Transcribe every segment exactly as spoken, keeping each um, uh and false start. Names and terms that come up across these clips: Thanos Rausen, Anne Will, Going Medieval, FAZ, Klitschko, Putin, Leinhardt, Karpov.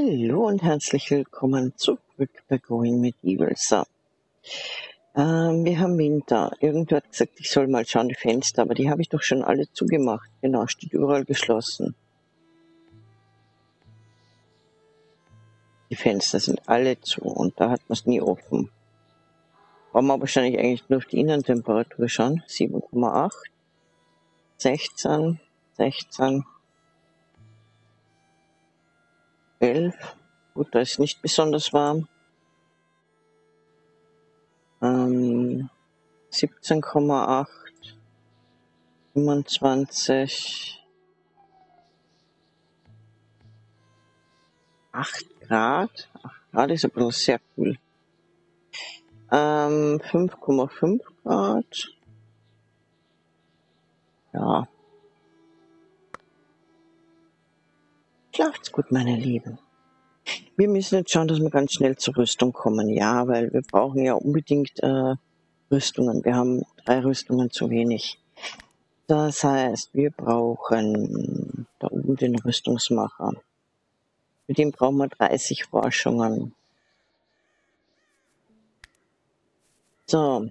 Hallo und herzlich willkommen zurück bei Going Medieval. So. Ähm, wir haben Winter. Irgendwer hat gesagt, ich soll mal schauen, die Fenster, aber die habe ich doch schon alle zugemacht. Genau, steht überall geschlossen. Die Fenster sind alle zu und da hat man es nie offen. Brauchen wir wahrscheinlich eigentlich nur auf die Innentemperatur schauen. sieben Komma acht, sechzehn, sechzehn. elf, gut, da ist nicht besonders warm. Ähm, siebzehn Komma acht, fünfundzwanzig, acht Grad. acht Grad ist aber sehr cool. Ähm, fünf Komma fünf Grad. Ja. Schlaft's gut, meine Lieben. Wir müssen jetzt schauen, dass wir ganz schnell zur Rüstung kommen. Ja, weil wir brauchen ja unbedingt äh, Rüstungen. Wir haben drei Rüstungen zu wenig. Das heißt, wir brauchen da oben den Rüstungsmacher. Für den brauchen wir dreißig Forschungen. So.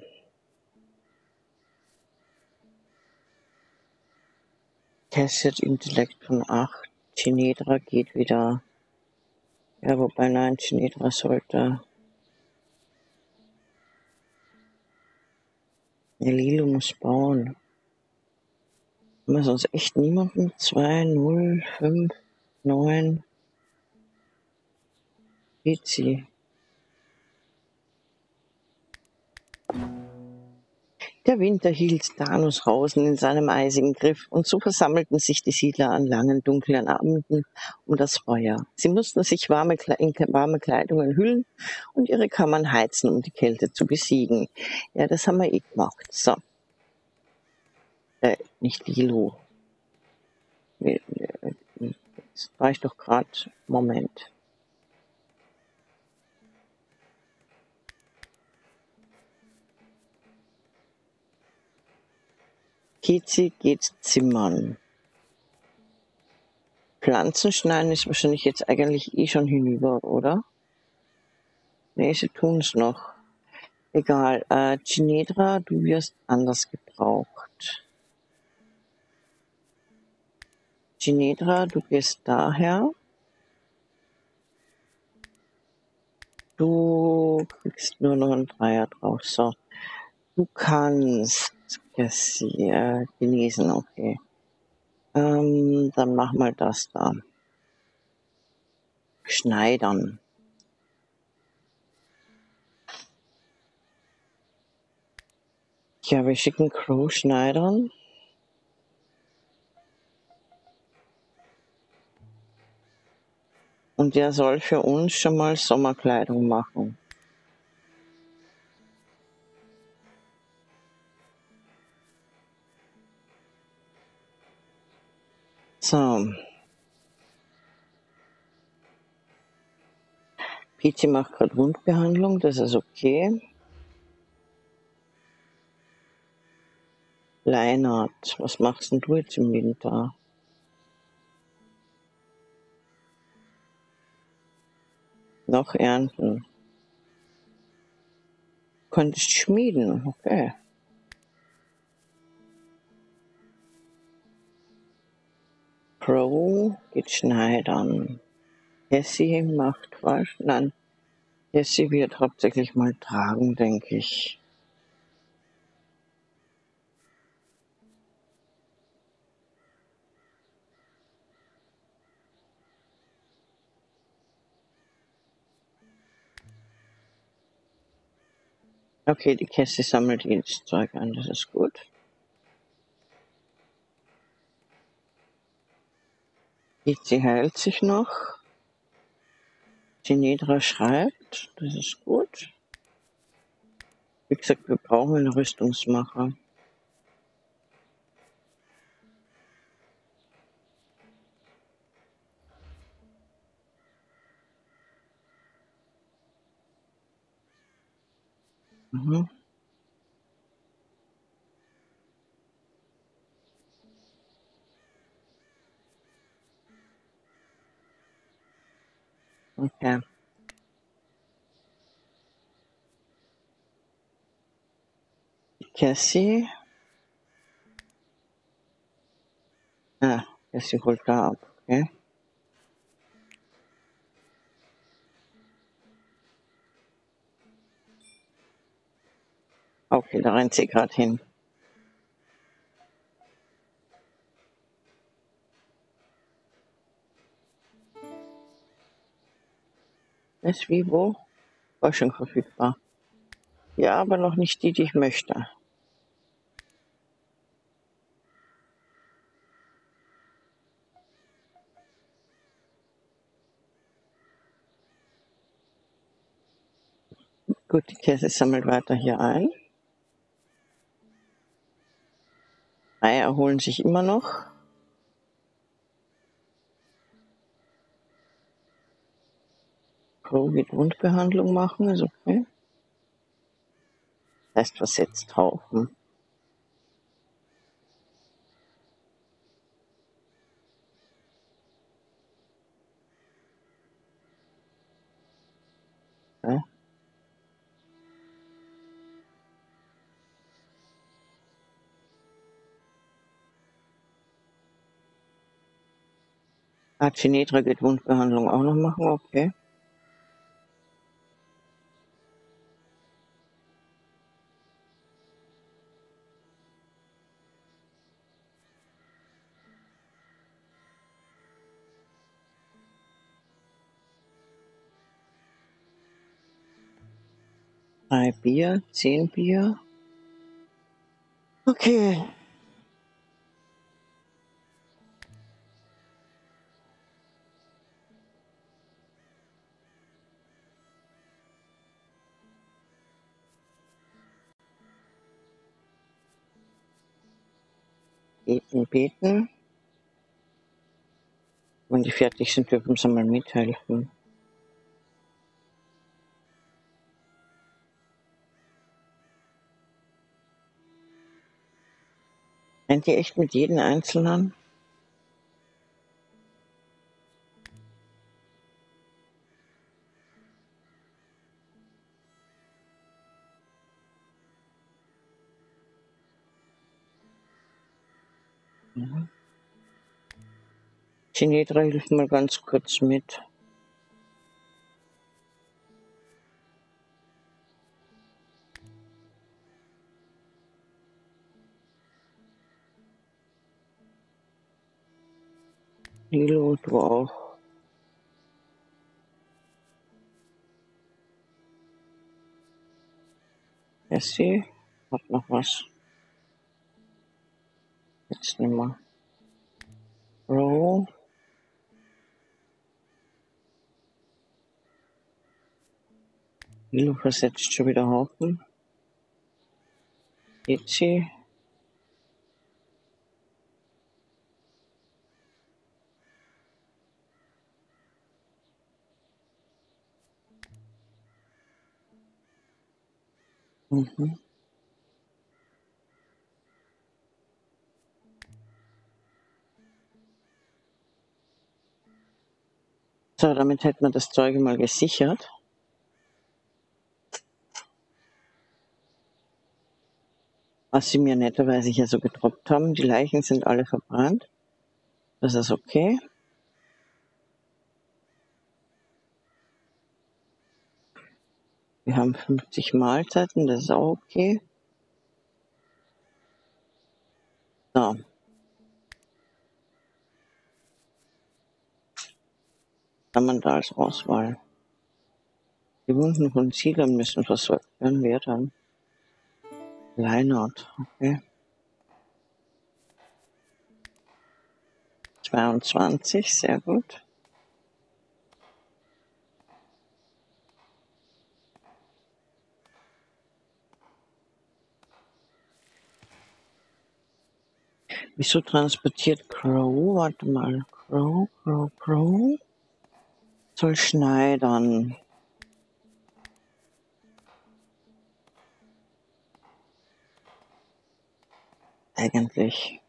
Testet Intellekt von acht. Chinedra geht wieder. Ja, wobei nein, Chinedra sollte. Der Lilo muss bauen. Haben wir sonst echt niemanden? zwei, null, fünf, neun. Geht sie. Der Winter hielt Thanos Rausen in seinem eisigen Griff, und so versammelten sich die Siedler an langen, dunklen Abenden um das Feuer. Sie mussten sich warme, in warme Kleidungen hüllen und ihre Kammern heizen, um die Kälte zu besiegen. Ja, das haben wir eh gemacht. So. Äh, nicht Lilo. Jetzt war ich doch gerade... Moment. Kizi geht zimmern. Pflanzen schneiden ist wahrscheinlich jetzt eigentlich eh schon hinüber, oder? Nee, sie tun es noch. Egal. Äh, Chinedra, du wirst anders gebraucht. Chinedra, du gehst daher. Du kriegst nur noch einen Dreier drauf. So. Du kannst äh, genesen, okay. Ähm, dann mach mal das da. Schneidern. Ja, wir schicken Crow schneidern. Und der soll für uns schon mal Sommerkleidung machen. So. Pizzi macht gerade Wundbehandlung, das ist okay. Leinart, was machst denn du jetzt im Winter? Noch ernten. Du könntest schmieden, okay. Crow geht schneidern. Jessie macht was? Nein. Jessie wird hauptsächlich mal tragen, denke ich. Okay, die Jessie sammelt jedes Zeug an, das ist gut. Sie heilt sich noch. Chinedra schreibt, das ist gut. Wie gesagt, wir brauchen einen Rüstungsmacher. Mhm. Okay. Cassie. Ah, Cassie holt da ab, okay. Okay, da rennt sie gerade hin. Ist wie wo? War schon verfügbar. Ja, aber noch nicht die, die ich möchte. Gut, die Käse sammelt weiter hier ein. Eier holen sich immer noch. Crow wird Wundbehandlung machen, ist okay. Das heißt, was jetzt tauchen? Okay. Ah, Finetra geht Wundbehandlung auch noch machen, okay. Drei Bier, zehn Bier. Okay. Beten, beten. Wenn die fertig sind, dürfen sie mal mithelfen. Rennt ihr echt mit jedem Einzelnen? Mhm. Sinetra hilft mal ganz kurz mit. Hilo, du auch. Essie hat noch was. Jetzt nicht mehr. Roll. Hilo versetzt schon wieder Haufen. Essie. Mhm. So, damit hätten wir das Zeug mal gesichert. Was sie mir netterweise hier so gedroppt haben, die Leichen sind alle verbrannt. Das ist okay. Wir haben fünfzig Mahlzeiten, das ist auch okay. So. Kann man da als Auswahl. Die Wunden von Siedlern müssen versorgt werden. Wer dann? Leinhardt, okay. zweiundzwanzig, sehr gut. Wieso transportiert Crow? Warte mal, Crow, Crow, Crow. Soll schneidern. Eigentlich.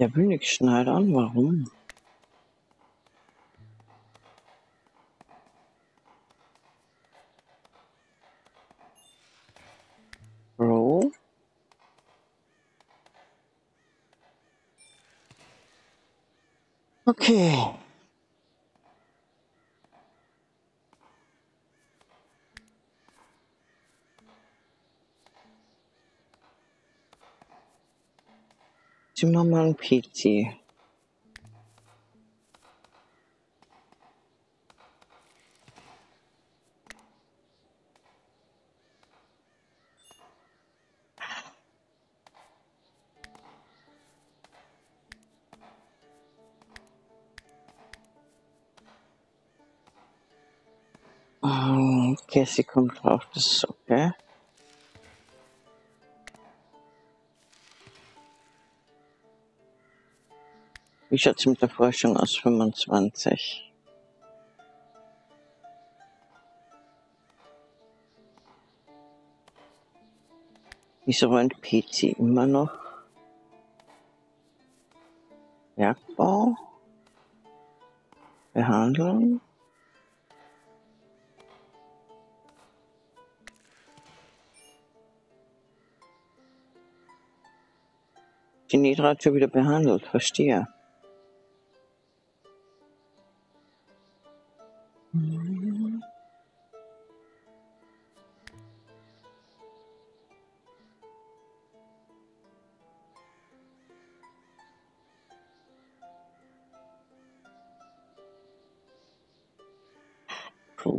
Der Bühne geschnallt an, warum? Bro? Okay. Ich mach mal einen P C. Ähm, Cassie kommt drauf, das ist okay. Wie schaut es mit der Forschung aus? fünfundzwanzig. Wieso wollen P C immer noch? Bergbau? Behandlung? Die Nidrat schon wieder behandelt, verstehe.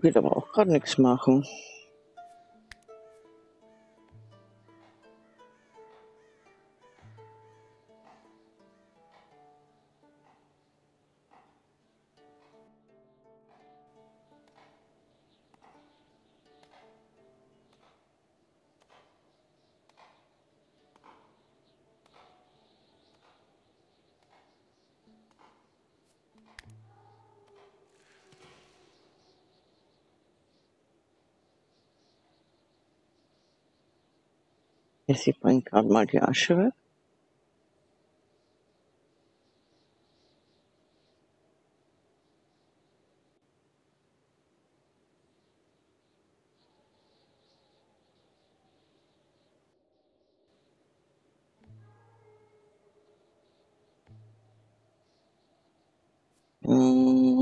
Geht aber auch gerade nichts machen. Sie bringt gerade mal die Asche weg. Mmh.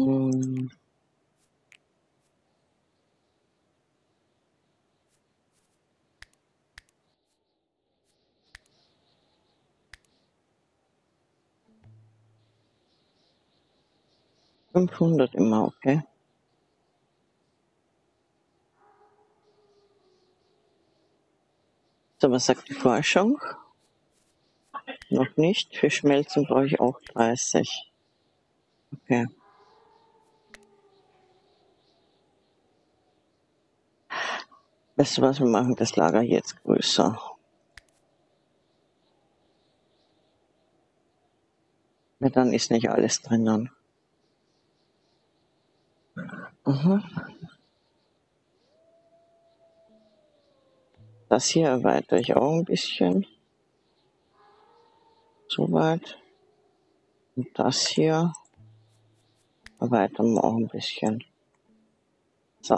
fünfhundert immer, okay? So, was sagt die Forschung? Noch nicht. Für Schmelzen brauche ich auch dreißig. Okay. Weißt du was, wir machen das Lager jetzt größer. Na, dann ist nicht alles drinnen. Mhm. Das hier erweitere ich auch ein bisschen. Soweit. Und das hier erweitern wir auch ein bisschen. So.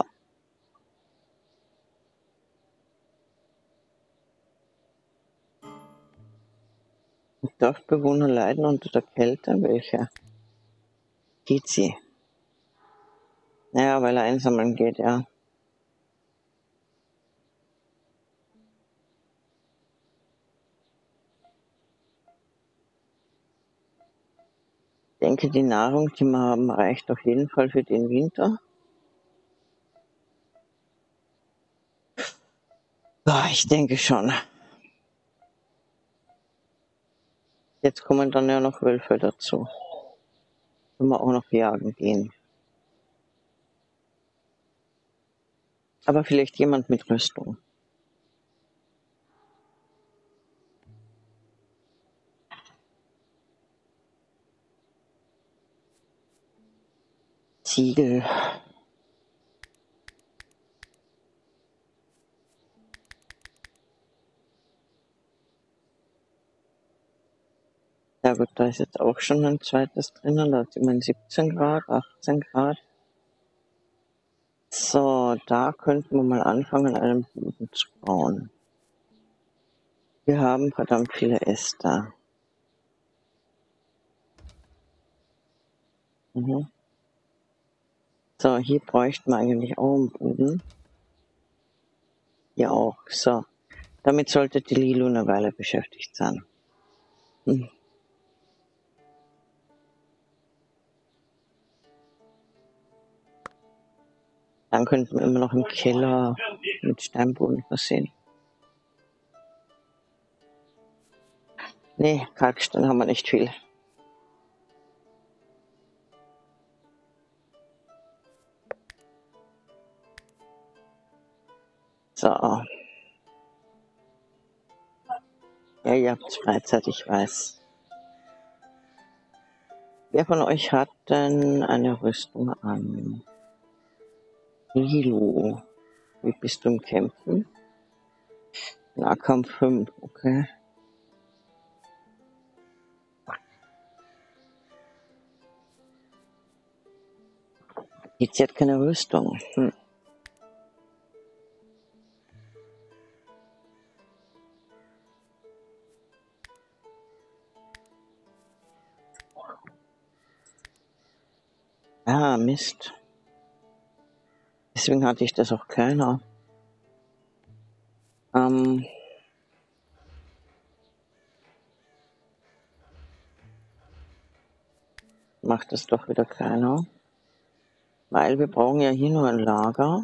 Die Dorfbewohner leiden unter der Kälte. Welche? Geht sie? Naja, weil er einsammeln geht, ja. Ich denke, die Nahrung, die wir haben, reicht auf jeden Fall für den Winter. Ja, ich denke schon. Jetzt kommen dann ja noch Wölfe dazu. Wenn wir auch noch jagen gehen. Aber vielleicht jemand mit Rüstung. Ziegel. Ja gut, da ist jetzt auch schon ein zweites drinnen, da ist immer siebzehn Grad, achtzehn Grad. So, da könnten wir mal anfangen, einen Boden zu bauen. Wir haben verdammt viele Äste. Mhm. So, hier bräuchten wir eigentlich auch einen Boden. Ja auch, so. Damit sollte die Lilo eine Weile beschäftigt sein. Hm. Dann könnten wir immer noch im Keller mit Steinboden versehen. Nee, Kalkstein haben wir nicht viel. So. Ja, ihr habt Freizeit, ich weiß. Wer von euch hat denn eine Rüstung an? Lilo, wie bist du im Kämpfen? Nahkampf fünf, okay. Jetzt hat keine Rüstung. Hm. Ah, Mist. Deswegen hatte ich das auch kleiner. Ähm Mach das doch wieder kleiner. Weil wir brauchen ja hier nur ein Lager.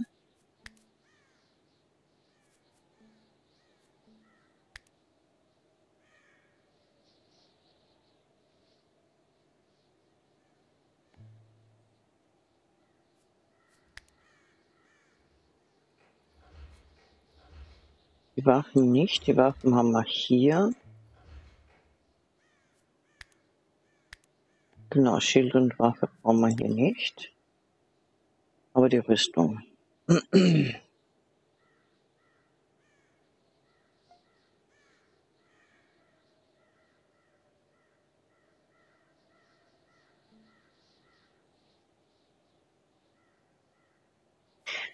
Die Waffen nicht, die Waffen haben wir hier. Genau, Schild und Waffe brauchen wir hier nicht. Aber die Rüstung.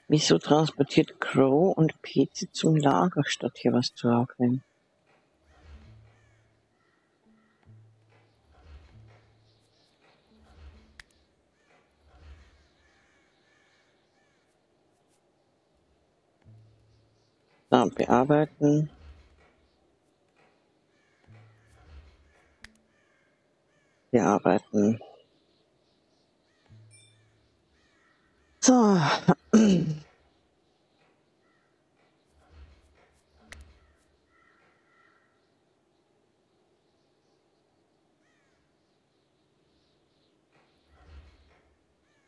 Wieso transportiert Crow und Pete zum Lager, statt hier was zu haben? Da bearbeiten. Bearbeiten. So.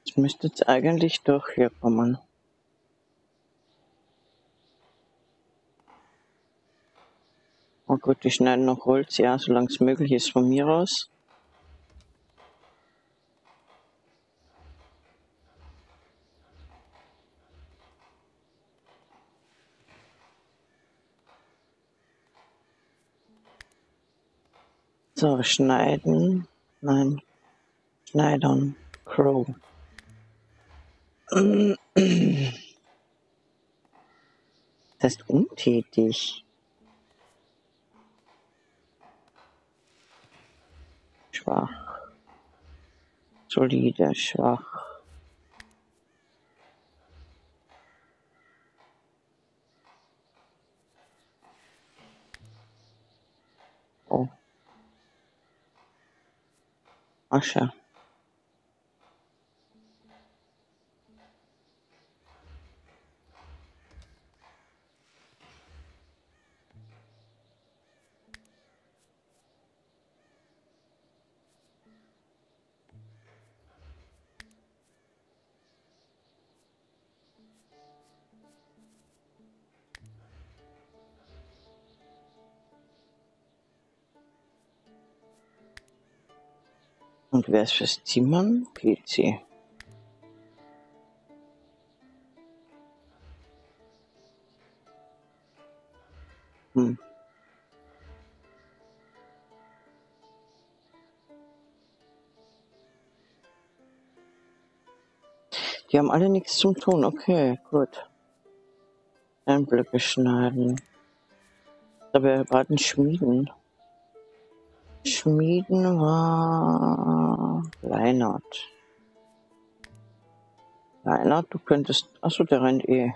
Ich müsste jetzt eigentlich doch hier kommen. Oh gut, die schneiden noch Holz, ja, solange es möglich ist von mir aus. So, schneiden. Nein. Schneidern. Crow. Das heißt untätig. Schwach. Solide, schwach. Oh. Asche. Und wer ist fürs Zimmern? P C. Hm. Die haben alle nichts zum Tun. Okay, gut. Einblöcke schneiden. Dabei warten Schmieden. Schmieden war Leinhardt. Leinhardt, du könntest... Achso, der rennt eh.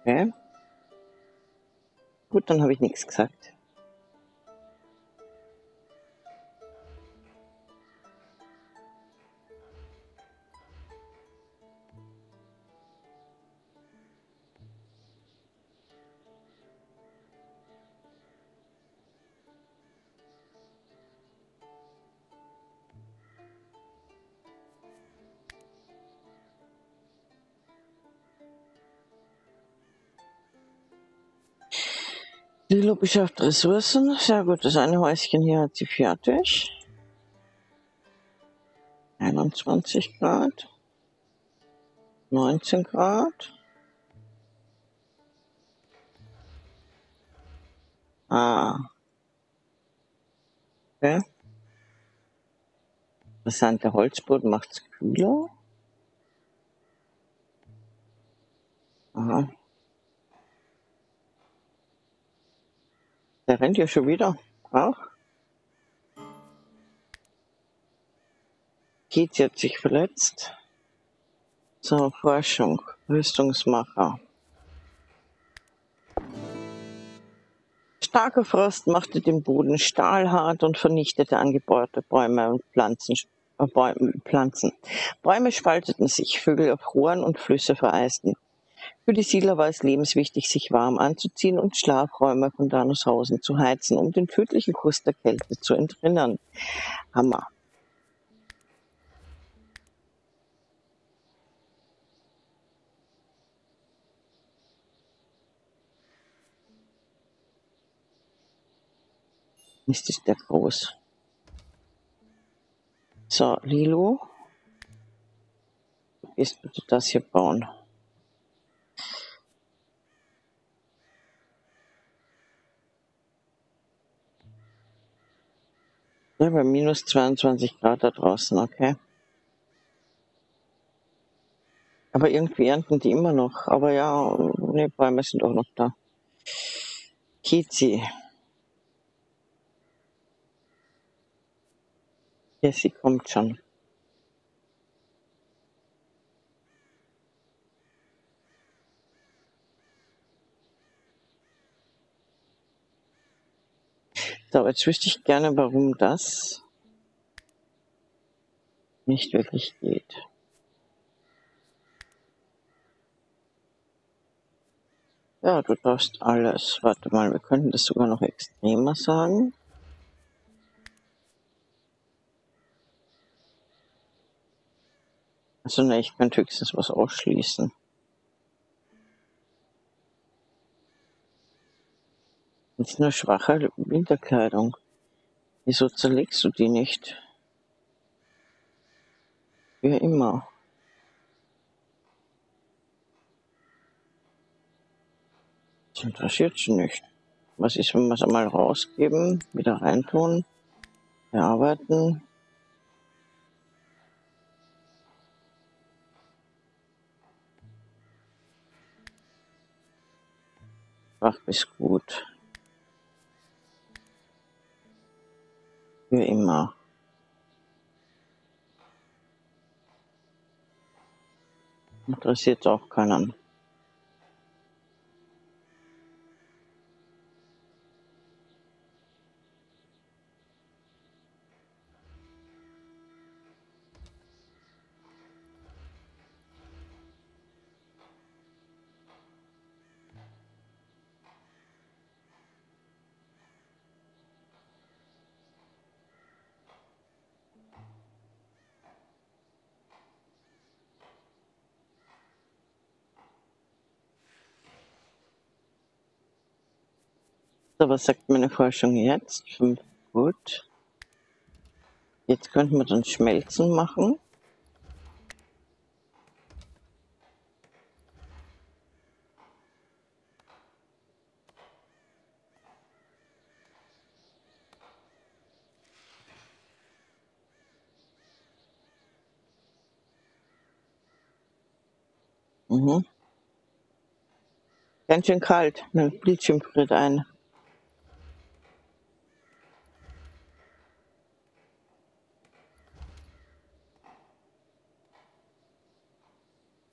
Okay. Gut, dann habe ich nichts gesagt. Lilo beschafft Ressourcen. Sehr gut, das eine Häuschen hier hat sie fertig. einundzwanzig Grad. neunzehn Grad. Ah. Okay. Interessant, der Holzboden macht es kühler. Aha. Der rennt ja schon wieder. Auch. Geht jetzt sich verletzt. So, Forschung. Rüstungsmacher. Starker Frost machte den Boden stahlhart und vernichtete angebaute Bäume und Pflanzen. Äh, Bäume, Pflanzen. Bäume spalteten sich, Vögel erfroren und Flüsse vereisten. Für die Siedler war es lebenswichtig, sich warm anzuziehen und Schlafräume von Danushausen zu heizen, um den tödlichen Kuss der Kälte zu entrinnen. Hammer. Mist, ist der groß. So, Lilo. Du gehst bitte das hier bauen. Ja, bei minus zweiundzwanzig Grad da draußen, okay. Aber irgendwie ernten die immer noch. Aber ja, ne, Bäume sind auch noch da. Kizi. Ja, sie kommt schon. So, jetzt wüsste ich gerne, warum das nicht wirklich geht. Ja, du darfst alles. Warte mal, wir könnten das sogar noch extremer sagen. Also ne, ich könnte höchstens was ausschließen. Das ist nur schwache Winterkleidung. Wieso zerlegst du die nicht? Wie immer. Das interessiert sie nicht. Was ist, wenn wir es einmal rausgeben, wieder reintun, bearbeiten? Schwach bis gut. Für immer. Interessiert auch keinen. So, was sagt meine Forschung jetzt? Fünf, gut. Jetzt könnten wir dann Schmelzen machen. Mhm. Ganz schön kalt. Mein Bildschirm friert ein.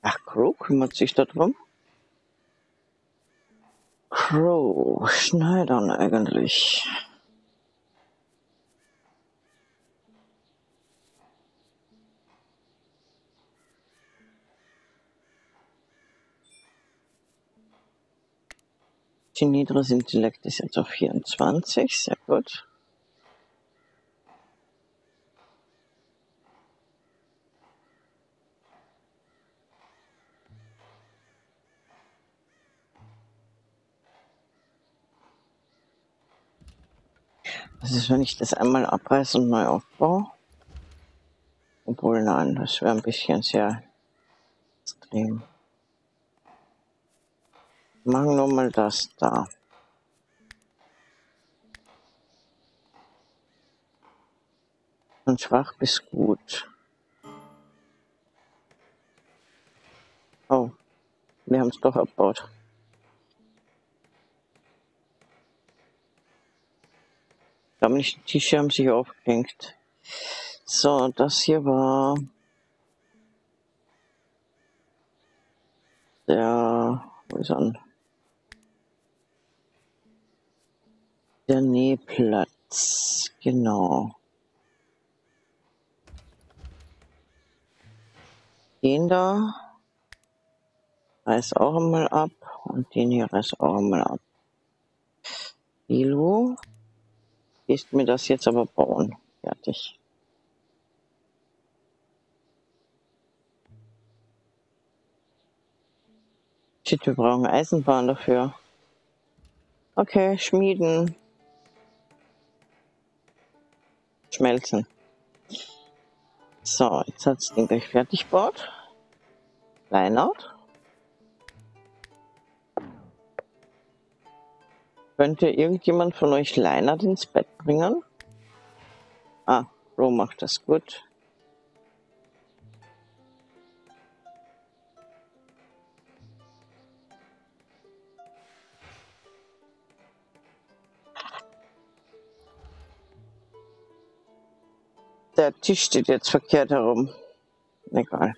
Ach, Crow kümmert sich darum. Crow, Schneidern eigentlich. Niedriges Intellekt ist jetzt auf vierundzwanzig, sehr gut. Was ist, wenn ich das einmal abreiße und neu aufbaue? Obwohl, nein, das wäre ein bisschen sehr extrem. Machen wir mal das da. Von schwach bis gut. Oh, wir haben es doch abgebaut. Aber nicht, die Tische haben sich aufgehängt. So, das hier war der, wo ist er? Der Nähplatz, genau. Den da reiß auch einmal ab und den hier reiß auch einmal ab. Ilo, ist mir das jetzt aber bauen. Fertig. Shit, wir brauchen Eisenbahn dafür. Okay, schmieden. Schmelzen. So, jetzt hat es den gleich fertig gebaut. Leinart. Könnte irgendjemand von euch Leinart ins Bett bringen? Ah, Ro macht das gut. Der Tisch steht jetzt verkehrt herum. Egal.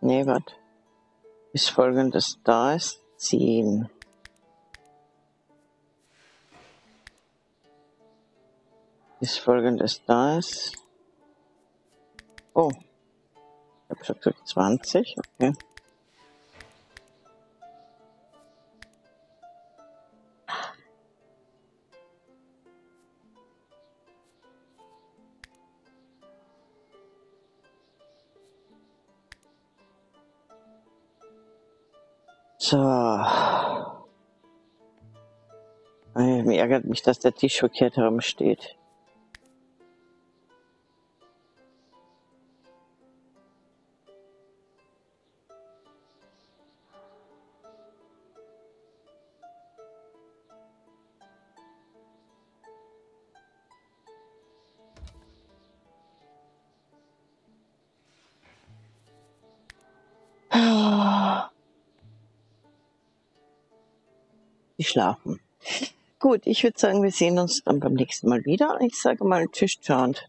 Nee, warte. Bis Folgendes da ist, ziehen. Bis Folgendes da ist. Oh. Ich habe schon zwanzig, okay. So. Mir ärgert mich, dass der Tisch verkehrt herum steht. Schlafen. Gut, ich würde sagen, wir sehen uns dann beim nächsten Mal wieder. Ich sage mal Tisch und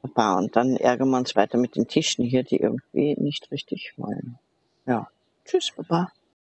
Baba und dann ärgern wir uns weiter mit den Tischen hier, die irgendwie nicht richtig wollen. Ja, tschüss, Baba.